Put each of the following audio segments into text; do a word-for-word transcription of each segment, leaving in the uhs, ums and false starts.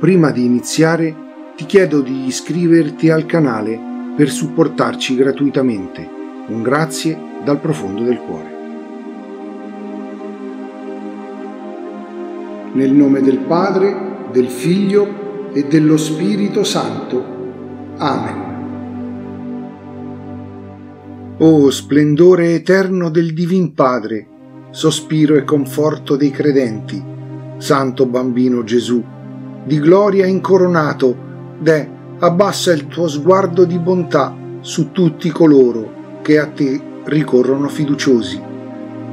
Prima di iniziare ti chiedo di iscriverti al canale per supportarci gratuitamente. Un grazie dal profondo del cuore. Nel nome del Padre, del Figlio e dello Spirito Santo. Amen. O splendore eterno del Divin Padre, sospiro e conforto dei credenti, Santo Bambino Gesù, di gloria incoronato, deh, abbassa il tuo sguardo di bontà su tutti coloro che a te ricorrono fiduciosi.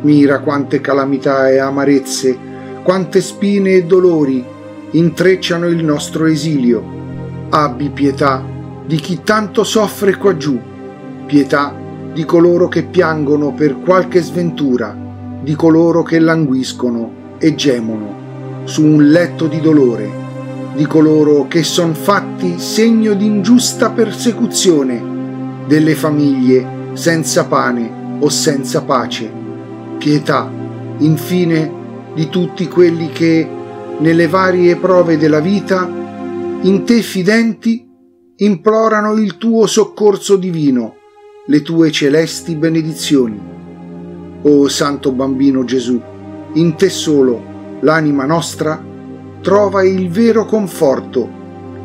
Mira quante calamità e amarezze, quante spine e dolori intrecciano il nostro esilio. Abbi pietà di chi tanto soffre quaggiù, pietà di coloro che piangono per qualche sventura, di coloro che languiscono e gemono su un letto di dolore, di coloro che son fatti segno di ingiusta persecuzione, delle famiglie senza pane o senza pace. Pietà, infine, di tutti quelli che, nelle varie prove della vita, in te fidenti implorano il tuo soccorso divino, le tue celesti benedizioni. O Santo Bambino Gesù, in te solo l'anima nostra trova il vero conforto,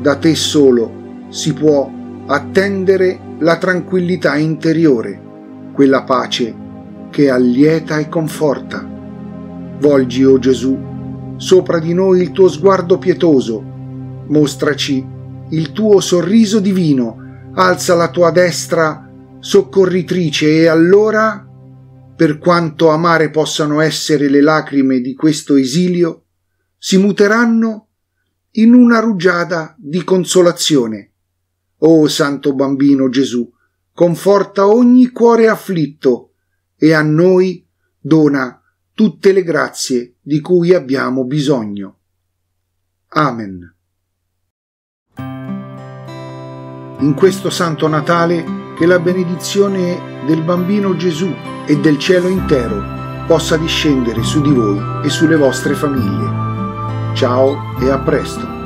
da te solo si può attendere la tranquillità interiore, quella pace che allieta e conforta. Volgi, o Gesù, sopra di noi il tuo sguardo pietoso, mostraci il tuo sorriso divino, alza la tua destra soccorritrice e allora, per quanto amare possano essere le lacrime di questo esilio, si muteranno in una rugiada di consolazione. O Santo Bambino Gesù, conforta ogni cuore afflitto e a noi dona tutte le grazie di cui abbiamo bisogno. Amen. In questo Santo Natale, che la benedizione del Bambino Gesù e del cielo intero possa discendere su di voi e sulle vostre famiglie. Ciao e a presto.